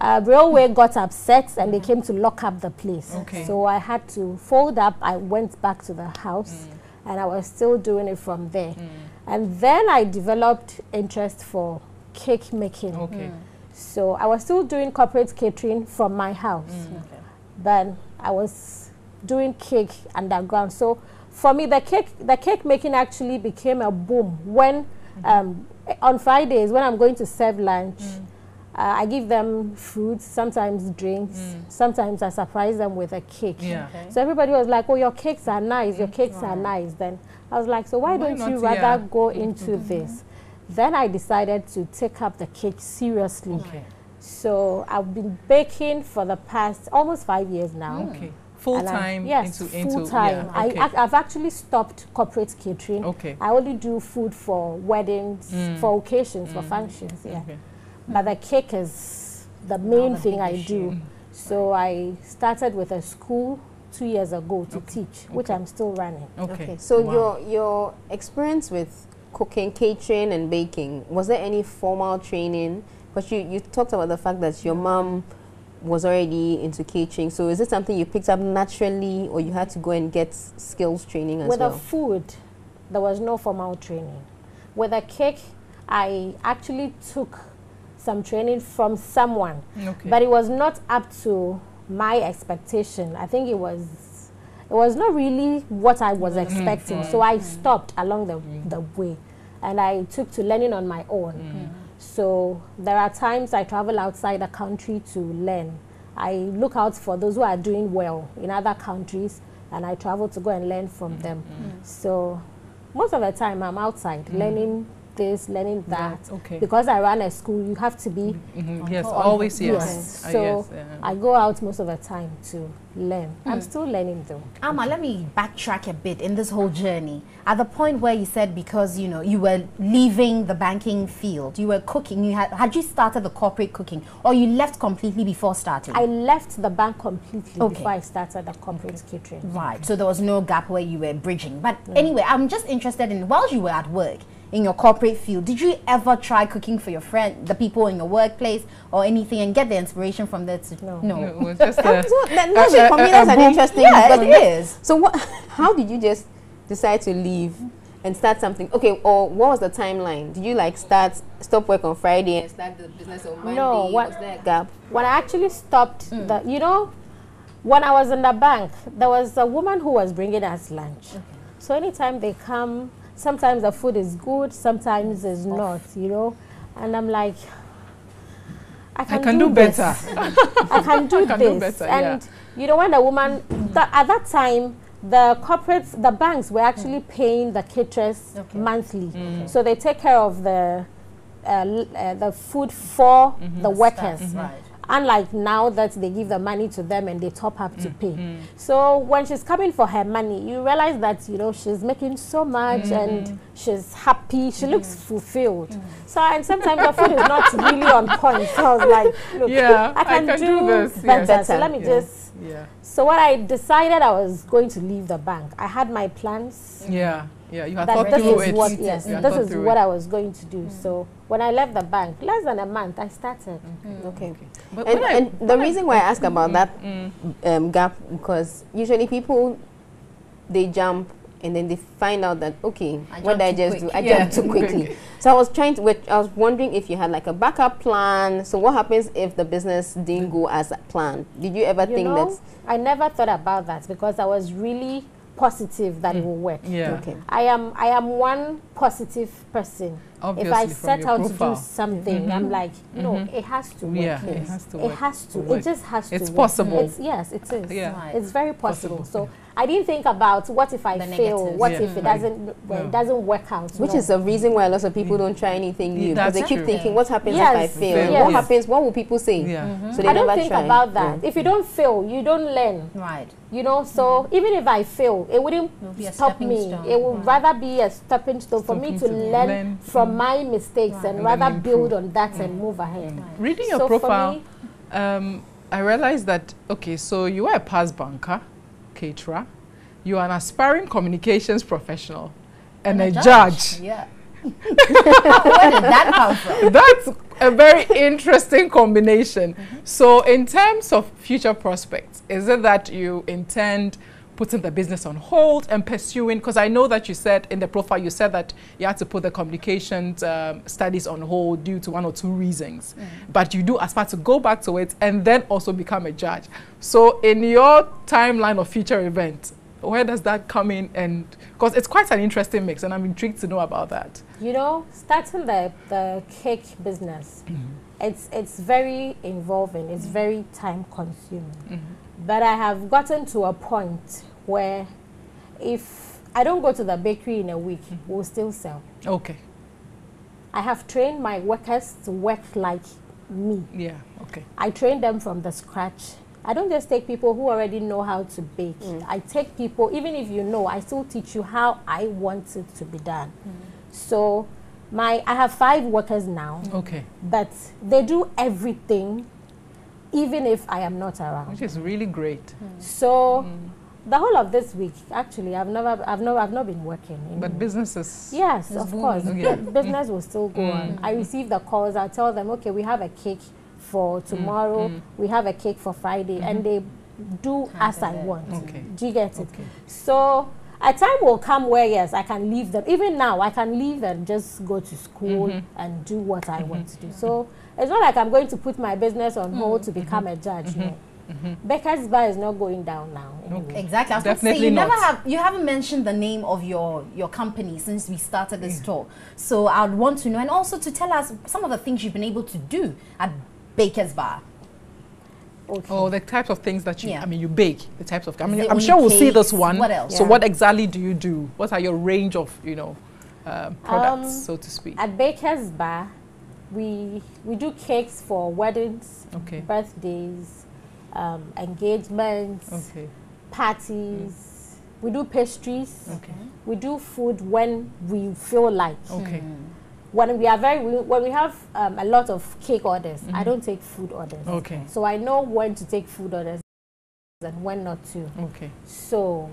uh, Railway got upset and they came to lock up the place. Okay. So I had to fold up. I went back to the house mm. and I was still doing it from there. Mm. And then I developed interest for cake making. Okay. Mm. So I was still doing corporate catering from my house. Mm. Okay. But I was doing cake underground. So for me, the cake, the cake making actually became a boom when, mm-hmm. um, on Fridays, when I'm going to serve lunch, mm. uh, I give them fruits, sometimes drinks, mm. sometimes I surprise them with a cake. Yeah. Okay. So everybody was like, oh, your cakes are nice, your cakes wow. are nice. Then I was like, so why, why don't you rather yeah. go into mm-hmm. this? Then I decided to take up the cake seriously. Okay. So I've been baking for the past almost five years now. Okay. Full time, yes, into, into, full time. Yeah, okay. I, I've actually stopped corporate catering. Okay. I only do food for weddings, mm. for occasions, mm. for functions. Yeah. Okay. But the cake is the main Another thing I issue. do. So right. I started with a school two years ago to okay. teach, okay. which I'm still running. Okay. okay. So wow. your your experience with cooking, catering, and baking, was there any formal training? Because you you talked about the fact that your mom was already into catering, so is it something you picked up naturally, or you had to go and get skills training as with well? With the food, there was no formal training. With the cake, I actually took some training from someone, okay. but it was not up to my expectation. I think it was, it was not really what I was mm-hmm. expecting. So I stopped along the mm-hmm. the way, and I took to learning on my own. Mm-hmm. So there are times I travel outside the country to learn. I look out for those who are doing well in other countries, and I travel to go and learn from mm-hmm. them. Mm-hmm. So most of the time I'm outside mm-hmm. learning this, learning that. Yeah, okay. Because I run a school, you have to be... Mm-hmm. Yes, always yes. yes. yes. So uh, yes, yeah. I go out most of the time to learn. Mm. I'm still learning though. Alma, let me backtrack a bit in this whole journey. At the point where you said, because you know you were leaving the banking field, you were cooking, you had, had you started the corporate cooking, or you left completely before starting? I left the bank completely okay. before I started the corporate okay. catering. Right, so there was no gap where you were bridging. But mm. anyway, I'm just interested in, while you were at work, in your corporate field, did you ever try cooking for your friend, the people in your workplace, or anything, and get the inspiration from that? No, no. It was just a, so that, that a, a, for me, a, that's a an boom. interesting. Yeah, it is. So, what? How did you just decide to leave and start something? Okay, or what was the timeline? Did you like start stop work on Friday and start the business on Monday? No, what was that gap? When I actually stopped, mm. the, you know, when I was in the bank, there was a woman who was bringing us lunch. Okay. So anytime they come. Sometimes the food is good, sometimes it's not, you know. And I'm like, I can, I can do, do better. I can do I can this. Do better, and yeah. you know, when the woman, th at that time, the corporates, the banks were actually mm. paying the caterers okay. monthly. Mm. So they take care of the, uh, uh, the food for mm -hmm. the workers. Right. Unlike now that they give the money to them and they top up to mm-hmm. pay. So when she's coming for her money, you realize that, you know, she's making so much mm-hmm. and she's happy. She mm-hmm. looks fulfilled. Mm-hmm. So, and sometimes the food is not really on point. So I was like, look, yeah, I, can I can do, do this. Better. Yes. So let me yeah. just... Yeah. So what I decided, I was going to leave the bank. I had my plans. Yeah. Yeah, you have thought through it. What, yes, yeah, this is what it. I was going to do. Mm. So when I left the bank, less than a month, I started. Mm. Okay. okay. But and and I, the reason I, why I ask mm, about mm, that mm. Um, gap, because usually people, they jump and then they find out that, okay, I what did I just quick. do? I yeah. jumped too quickly. So I was trying to, which I was wondering if you had like a backup plan. So what happens if the business didn't go as planned? Did you ever you think know, that? I never thought about that because I was really... positive that mm. it will work. Yeah. Okay. I am I am one positive person. Obviously, if I set out profile. to do something, mm-hmm. I'm like, no, mm-hmm. it has to work. Yeah, yes. It has to work. It has to. Work. It just has to It's work. possible. It's, yes, it is. Yeah. Right. It's very possible. possible. So yeah. I didn't think about what if I the fail, negatives. what yeah. if mm-hmm. it doesn't well, yeah. doesn't work out. Which no. is a reason why lots of people yeah. don't try anything new. Because they keep true. thinking, yeah. what happens yes. if I fail? fail. Yes. What happens? What will people say? Yeah. Mm-hmm. So they I don't think try. about that. Yeah. If you don't fail, you don't learn. Right. You know, so even if I fail, it wouldn't stop me. It would rather be a stepping stone for me to learn from my mistakes right. and, and rather build on that yeah. and move ahead. Right. Reading your so profile, me, um, I realized that, okay, so you are a past banker, caterer, you are an aspiring communications professional, and, and a, a judge. judge. Yeah. Where did that come from? That's a very interesting combination. Mm-hmm. So in terms of future prospects, is it that you intend putting the business on hold and pursuing, because I know that you said in the profile, you said that you had to put the communications um, studies on hold due to one or two reasons, mm. but you do aspire to go back to it and then also become a judge. So in your timeline of future events, where does that come in? And because it's quite an interesting mix and I'm intrigued to know about that. You know, starting the, the cake business, mm-hmm. it's, it's very involving, it's very time consuming. Mm-hmm. But I have gotten to a point where if I don't go to the bakery in a week, mm-hmm. we'll still sell. Okay. I have trained my workers to work like me. Yeah, okay. I train them from the scratch. I don't just take people who already know how to bake. Mm. I take people, even if you know, I still teach you how I want it to be done. Mm. So my, I have five workers now. Okay. But they do everything, even if I am not around. Which is really great. Mm. So mm. the whole of this week, actually, I've never, I've no, I've not been working. But businesses. Yes, of course. Yeah. Business will still go mm. on. I receive the calls. I tell them, okay, we have a cake for tomorrow. Mm. We have a cake for Friday, mm -hmm. and they do Can't as I it. want. Okay. Do you get it? Okay. So a time will come where, yes, I can leave them. Even now, I can leave and just go to school mm -hmm. and do what mm -hmm. I want to do. So it's not like I'm going to put my business on mm. hold to become mm -hmm. a judge. Mm -hmm. No. Mm -hmm. Baker's Bar is not going down now. Anyway. Okay. Exactly. I was Definitely say, you not. never have you haven't mentioned the name of your your company since we started this yeah. talk. So I'd want to know, and also to tell us some of the things you've been able to do at Baker's Bar. Okay. Oh, the types of things that you, yeah. I mean, you bake, the types of, I mean, I'm sure we'll cakes? see this one. What else? So yeah. what exactly do you do? What are your range of, you know, uh, products, um, so to speak? At Baker's Bar, we, we do cakes for weddings, okay. birthdays, um, engagements, okay. parties. Mm. We do pastries. Okay. We do food when we feel like. Okay. Mm. When we are very, we, when we have um, a lot of cake orders, mm-hmm. I don't take food orders. Okay. So I know when to take food orders and when not to. Okay. So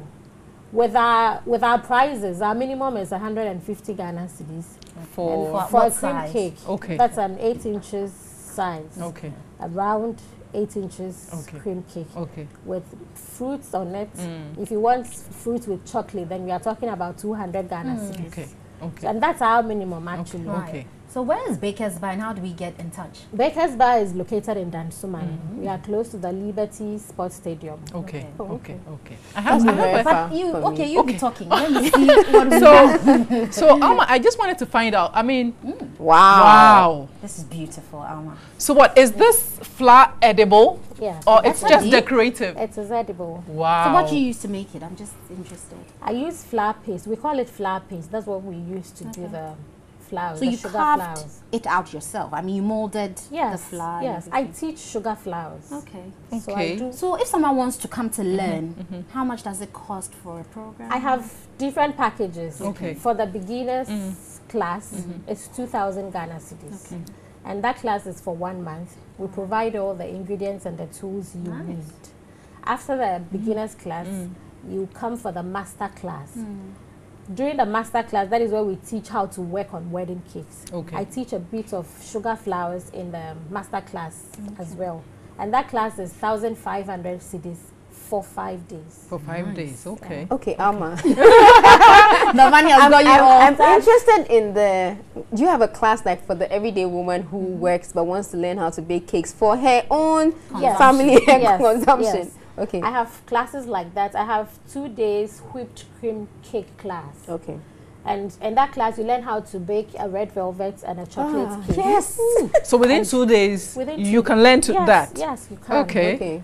with our with our prices, our minimum is one hundred fifty Ghana cedis for and for, for a cream cake. Okay. That's an eight inches size. Okay. Around eight inches okay. cream cake. Okay. With fruits on it. Mm. If you want fruit with chocolate, then we are talking about two hundred Ghana mm. cedis. Okay. Okay. And that's our minimum, actually. Okay. Okay. So where is Baker's Bar and how do we get in touch? Baker's Bar is located in Dansoman. Mm -hmm. We are close to the Liberty Sports Stadium. Okay. Okay. Okay. Okay. I have to you, Okay, you'll okay. be talking. Let me see what we So, so Alma, I just wanted to find out. I mean, mm. wow. Wow. This is beautiful, Alma. So what, is yeah. this flour edible? Yeah. Or it's just deep. decorative? It is edible. Wow. So what do you use to make it? I'm just interested. I use flour paste. We call it flour paste. That's what we use to okay. do the flours. So you sugar carved flours. it out yourself. I mean, you molded yes, the flour. Yes, I teach sugar flours. Okay. Okay. So, I do. So if someone wants to come to learn, mm -hmm. how much does it cost for a program? I have different packages. Okay. For the beginners mm -hmm. class, mm -hmm. it's two thousand Ghana cedis. Okay. And that class is for one month. We provide all the ingredients and the tools you nice. need. After the mm -hmm. beginners class, mm -hmm. you come for the master class. Mm -hmm. During the master class, that is where we teach how to work on wedding cakes. Okay. I teach a bit of sugar flours in the master class okay. as well. And that class is one thousand five hundred cedis for five days. For five nice. days, okay. Yeah. Okay, Alma. Okay. The money has I'm, got you I'm, I'm interested in the... Do you have a class like for the everyday woman who mm-hmm. works but wants to learn how to bake cakes for her own yes. family yes. consumption? Yes. Okay. I have classes like that. I have two days whipped cream cake class. Okay. And in that class, you learn how to bake a red velvet and a chocolate ah, cake. Yes. So within and two days, within two you can learn to yes, that? Yes, you can. Okay. Okay.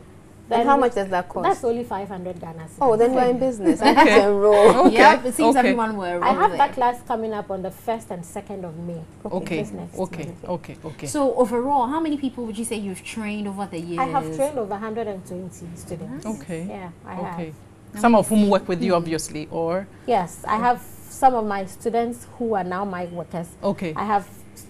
Then and how much does that cost? That's only five hundred Ghana cedis. Oh, then okay. we're in business. I have to enroll. Okay. Yeah, it seems okay. everyone will enroll. I have there. that class coming up on the first and second of May. Okay. Okay. Next okay. Month. okay, okay. So overall, how many people would you say you've trained over the years? I have trained over one hundred twenty students. Okay. Yeah, I okay. have. Now some of whom work with you, obviously, or? Yes, I have some of my students who are now my workers. Okay. I have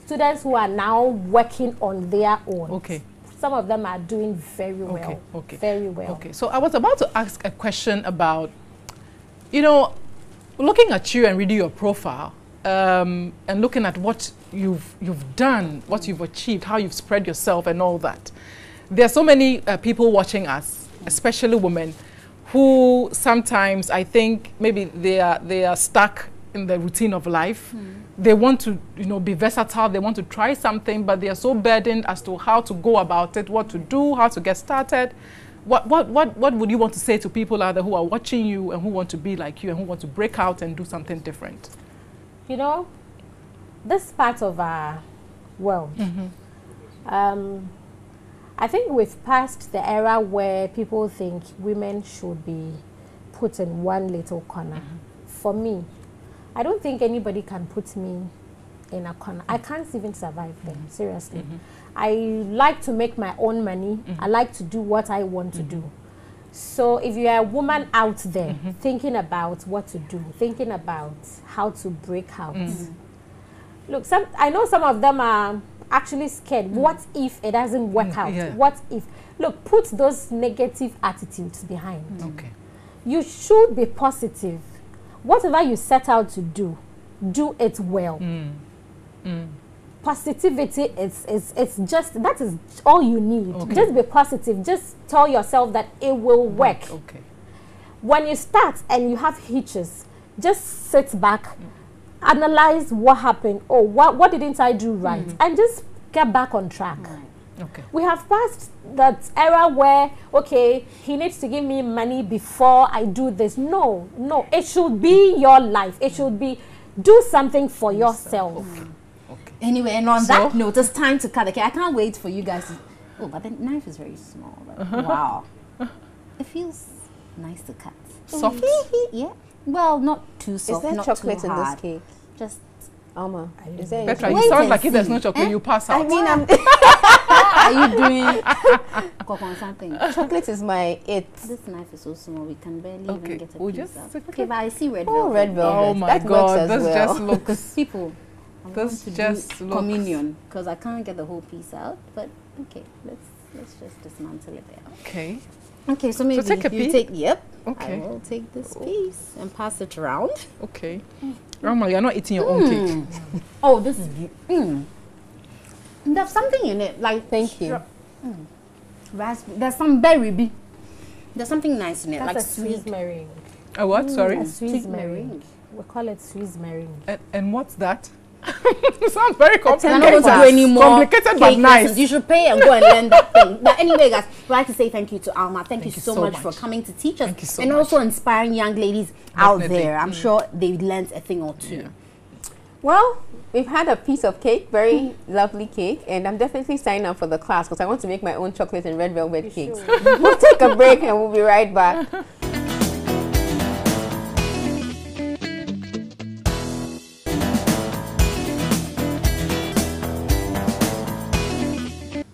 students who are now working on their own. Okay. Some of them are doing very well, okay, okay. very well. Okay, so I was about to ask a question about, you know, looking at you and reading your profile um, and looking at what you've, you've done, what you've achieved, how you've spread yourself and all that. There are so many uh, people watching us, especially women, who sometimes I think maybe they are, they are stuck in the routine of life. Mm. They want to, you know, be versatile, they want to try something, but they are so burdened as to how to go about it, what to do, how to get started. What, what, what, what would you want to say to people out there who are watching you and who want to be like you and who want to break out and do something different? You know, this part of our world, mm-hmm. um, I think we've passed the era where people think women should be put in one little corner. Mm-hmm. For me, I don't think anybody can put me in a corner. I can't even survive them, mm-hmm. seriously. Mm-hmm. I like to make my own money. Mm-hmm. I like to do what I want mm-hmm. to do. So if you're a woman out there mm-hmm. thinking about what to do, thinking about how to break out, mm-hmm. look, some, I know some of them are actually scared. Mm-hmm. What if it doesn't work mm-hmm. out? Yeah. What if? Look, put those negative attitudes behind. Mm-hmm. Okay. You should be positive. Whatever you set out to do, do it well. Mm. Mm. Positivity, it's, it's, it's just, that is all you need. Okay. Just be positive. Just tell yourself that it will work. Okay. When you start and you have hitches, just sit back, mm. analyze what happened. Oh, what, what didn't I do right? Mm. And just get back on track. Right. Okay. We have passed that era where, okay, he needs to give me money before I do this. No, no. It should be your life. It should be, do something for yourself. Okay. Okay. Anyway, and on so? that note, it's time to cut the cake. I can't wait for you guys to, oh, but the knife is very small. But wow. It feels nice to cut. Soft? Yeah. Well, not too soft, not too hard. Is there chocolate in this cake? Just Alma, is there Petra, you sound like if there's no chocolate, eh? you pass out. I mean, I'm are you doing something? Chocolate is my it. This knife is so small, we can barely okay. even get a we'll piece out. Okay, but I see red velvet. Oh, red velvet. Oh my that God, this well. just looks... People, I this want to just do looks... communion, because I can't get the whole piece out, but okay, let's let's just dismantle it there. Okay. Okay, so maybe so take a you piece. take... Yep, okay. I will take this piece and pass it around. Okay. Mm. Rama, you're not eating your mm. own cake. Oh, this is beautiful. Mm. There's something in it, like thank you. Mm. Raspberry. There's some berry. Bee. There's something nice in it, That's like a Swiss meringue. A what? Mm, Sorry. A Swiss meringue. We call it Swiss meringue. And, and what's that? It sounds very complicated. I don't want to do any more complicated, but nice. Lessons. You should pay and go and learn that thing. But anyway, guys, we'd like to say thank you to Alma. Thank, thank you, you so, so much, much for coming to teach us, thank you so and much. also inspiring young ladies Definitely. out there. I'm mm. sure they learned a thing or two. Yeah. Well, we've had a piece of cake, very mm. lovely cake, and I'm definitely signing up for the class because I want to make my own chocolate and red velvet you cakes. Sure. We'll take a break and we'll be right back.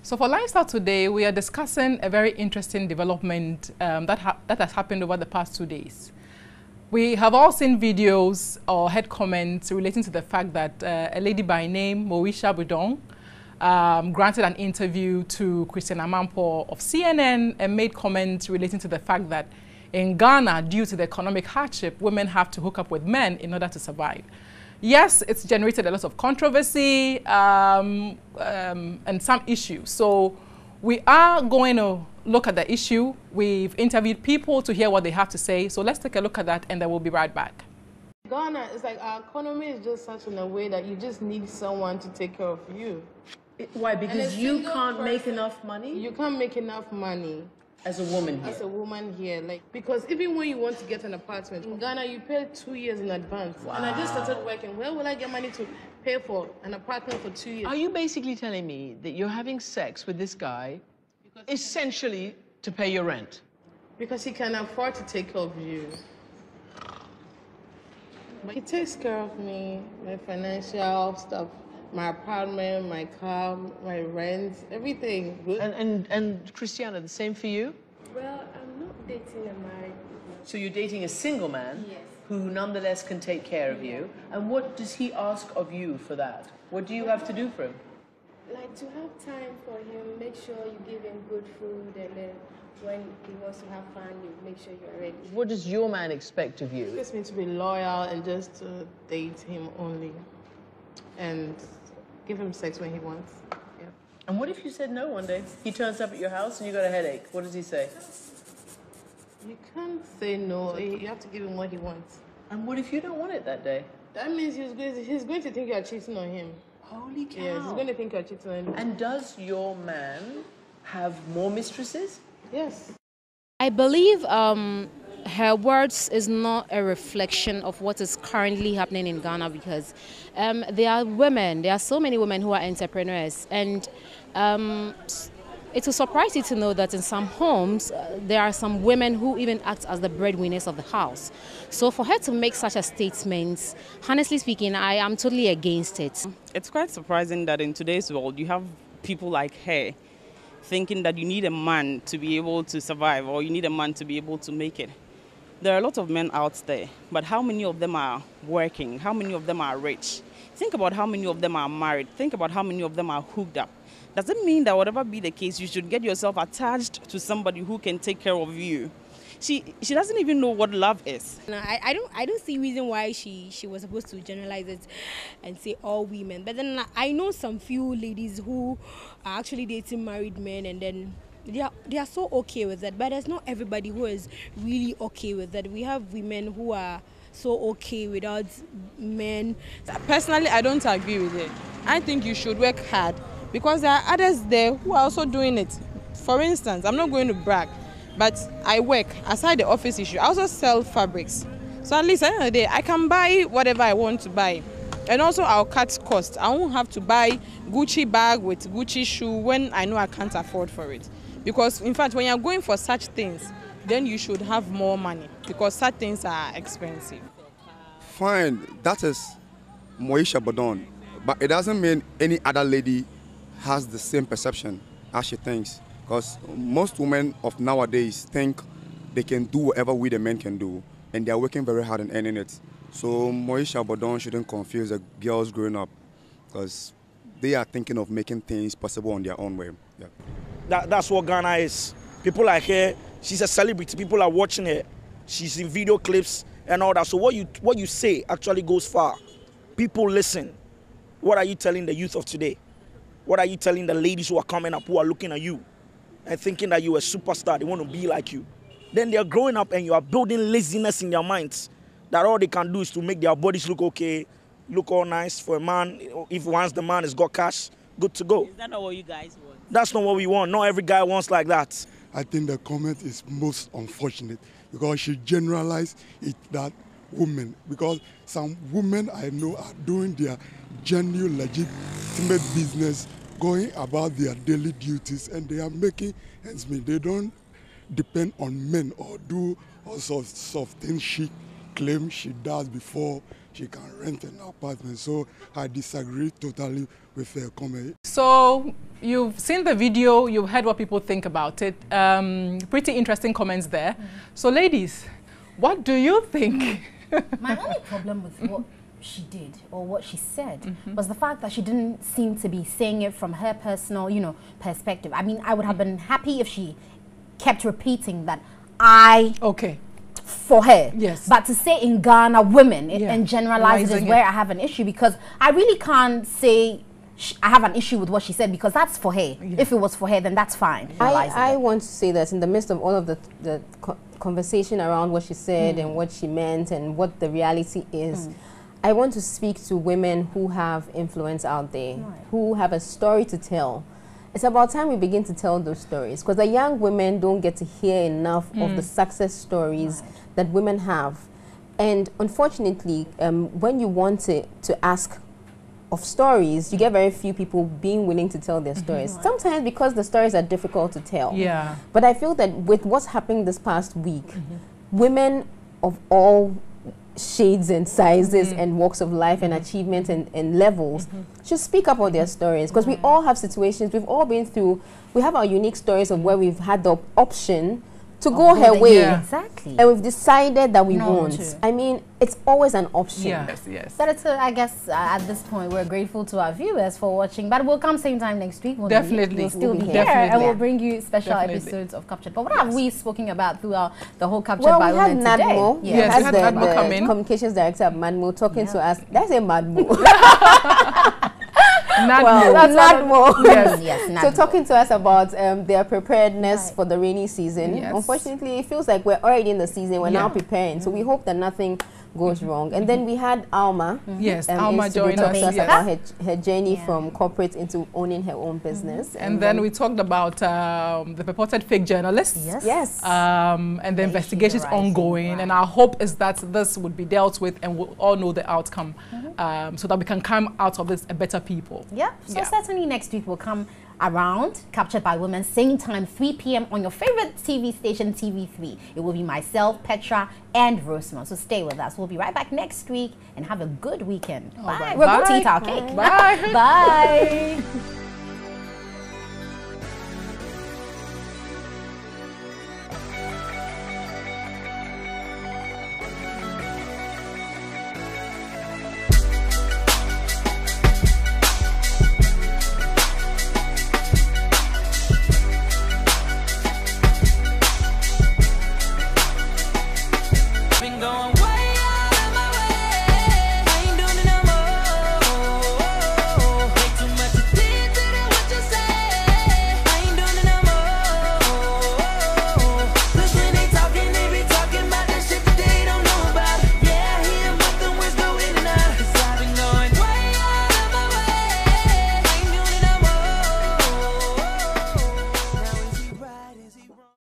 So for Lifestyle today, we are discussing a very interesting development um, that, ha that has happened over the past two days. We have all seen videos or heard comments relating to the fact that uh, a lady by name, Moesha Boduong, um, granted an interview to Christiane Amanpour of C N N and made comments relating to the fact that in Ghana, due to the economic hardship, women have to hook up with men in order to survive. Yes, it's generated a lot of controversy um, um, and some issues. So we are going to look at the issue. We've interviewed people to hear what they have to say. So let's take a look at that and then we'll be right back. Ghana is like our economy is just such in a way that you just need someone to take care of you. It, why? Because you can't person, make enough money? You can't make enough money. As a woman here? As a woman here, like, because even when you want to get an apartment, in Ghana, you pay two years in advance. Wow. And I just started working. Where will I get money to pay for an apartment for two years? Are you basically telling me that you're having sex with this guy because essentially to pay your rent? Because he can afford to take care of you. But he takes care of me, my financial stuff. My apartment, my car, my rent, everything. And, and, and Christiane, the same for you? Well, I'm not dating a married man. So you're dating a single man? Yes. Who nonetheless can take care of you. And what does he ask of you for that? What do you have to do for him? Like, to have time for him, make sure you give him good food, and then when he wants to have fun, you make sure you're ready. What does your man expect of you? He expects me to be loyal and just to date him only. And give him sex when he wants. Yeah. And what if you said no one day? He turns up at your house and you got a headache. What does he say? You can't say no. So you have to give him what he wants. And what if you don't want it that day? That means he's going to, he's going to think you're cheating on him. Holy cow. Yes, he's going to think you're cheating on him. And does your man have more mistresses? Yes. I believe um, her words is not a reflection of what is currently happening in Ghana, because um, there are women, there are so many women who are entrepreneurs, and um, it will surprise you to know that in some homes uh, there are some women who even act as the breadwinners of the house. So for her to make such a statement, honestly speaking, I am totally against it. It's quite surprising that in today's world you have people like her thinking that you need a man to be able to survive, or you need a man to be able to make it. There are a lot of men out there, but how many of them are working? How many of them are rich? Think about how many of them are married. Think about how many of them are hooked up. Does it mean that whatever be the case, you should get yourself attached to somebody who can take care of you? She she doesn't even know what love is. No, I, I don't I don't see reason why she, she was supposed to generalize it and say all women. But then I know some few ladies who are actually dating married men, and then They are, they are so okay with that, but there's not everybody who is really okay with that. We have women who are so okay without men. Personally, I don't agree with it. I think you should work hard, because there are others there who are also doing it. For instance, I'm not going to brag, but I work aside the office issue. I also sell fabrics. So at least at the end of the day, I can buy whatever I want to buy. And also I'll cut costs. I won't have to buy Gucci bag with Gucci shoe when I know I can't afford for it. Because, in fact, when you're going for such things, then you should have more money, because such things are expensive. Fine, that is Moesha Boduong, but it doesn't mean any other lady has the same perception as she thinks. Because most women of nowadays think they can do whatever we the men can do, and they're working very hard and earning it. So Moesha Boduong shouldn't confuse the girls growing up, because they are thinking of making things possible on their own way. Yeah. That, that's what Ghana is. People like her, she's a celebrity. People are watching her. She's in video clips and all that. So what you, what you say actually goes far. People listen. What are you telling the youth of today? What are you telling the ladies who are coming up, who are looking at you and thinking that you're a superstar, they want to be like you? Then they're growing up and you are building laziness in their minds, that all they can do is to make their bodies look okay, look all nice for a man. If once the man has got cash, good to go. Is that not what you guys want? That's not what we want. Not every guy wants like that. I think the comment is most unfortunate, because she generalized it that women, because some women I know are doing their genuine, legitimate business, going about their daily duties, and they are making ends meet. They don't depend on men or do all sorts of things she claims she does before she can rent an apartment. So I disagree totally with her comment. So you've seen the video, you've heard what people think about it. Um, pretty interesting comments there. Mm. So ladies, what do you think? My only problem with what she did or what she said mm-hmm. was the fact that she didn't seem to be saying it from her personal, you know, perspective. I mean, I would have been happy if she kept repeating that I... Okay. For her. Yes. But to say in Ghana, women, it, yeah. and generalize is where it. I have an issue, because I really can't say sh I have an issue with what she said, because that's for her. Yeah. If it was for her, then that's fine. I, I want to say that in the midst of all of the, the co conversation around what she said mm. and what she meant and what the reality is, mm. I want to speak to women who have influence out there, right. who have a story to tell. It's about time we begin to tell those stories, because the young women don't get to hear enough mm. of the success stories right. that women have. And unfortunately, um, when you want to, to ask of stories, you get very few people being willing to tell their mm-hmm. stories. Right. Sometimes because the stories are difficult to tell. Yeah. But I feel that with what's happened this past week, mm-hmm. women of all shades and sizes mm-hmm. and walks of life and achievements and, and levels mm-hmm. should speak up on their stories, because mm-hmm. we all have situations, we've all been through, we have our unique stories of where we've had the op option to oh, go her way, yeah. exactly, and we've decided that we no, won't. True. I mean, it's always an option. Yeah. Yes, yes. But it's, uh, I guess, uh, at this point, we're grateful to our viewers for watching. But we'll come same time next week. We'll definitely, be, we'll still we'll be, be here, definitely. and we'll bring you special definitely. episodes of Captured. But what yes. have we spoken about throughout the whole Captured well, by Women today? Well, we had NADMO. Yes, we had NADMO come in. Communications director of NADMO talking yeah. to us. That's a NADMO. Not well, more. Not more. Yes, yes, not so talking to us about um, their preparedness right. for the rainy season. Yes. Unfortunately, it feels like we're already in the season. We're yeah. now preparing. Mm-hmm. So we hope that nothing goes mm-hmm. wrong. And then we had Alma. Mm-hmm. Yes, um, Alma joined us. Yes. About her, her journey yeah. from corporate into owning her own business. Mm-hmm. And, and then, then we talked about um, the purported fake journalists. Yes. yes. Um, and the, the investigation is ongoing. Right. And our hope is that this would be dealt with and we'll all know the outcome mm-hmm. um, so that we can come out of this a better people. Yeah. So yeah. certainly next week we'll come around Captured by Women, same time, three p m on your favorite T V station, T V three. It will be myself, Petra, and Rosemond. So stay with us. We'll be right back next week and have a good weekend. All bye. Right. We're going to eat our cake. Bye. Bye. Bye.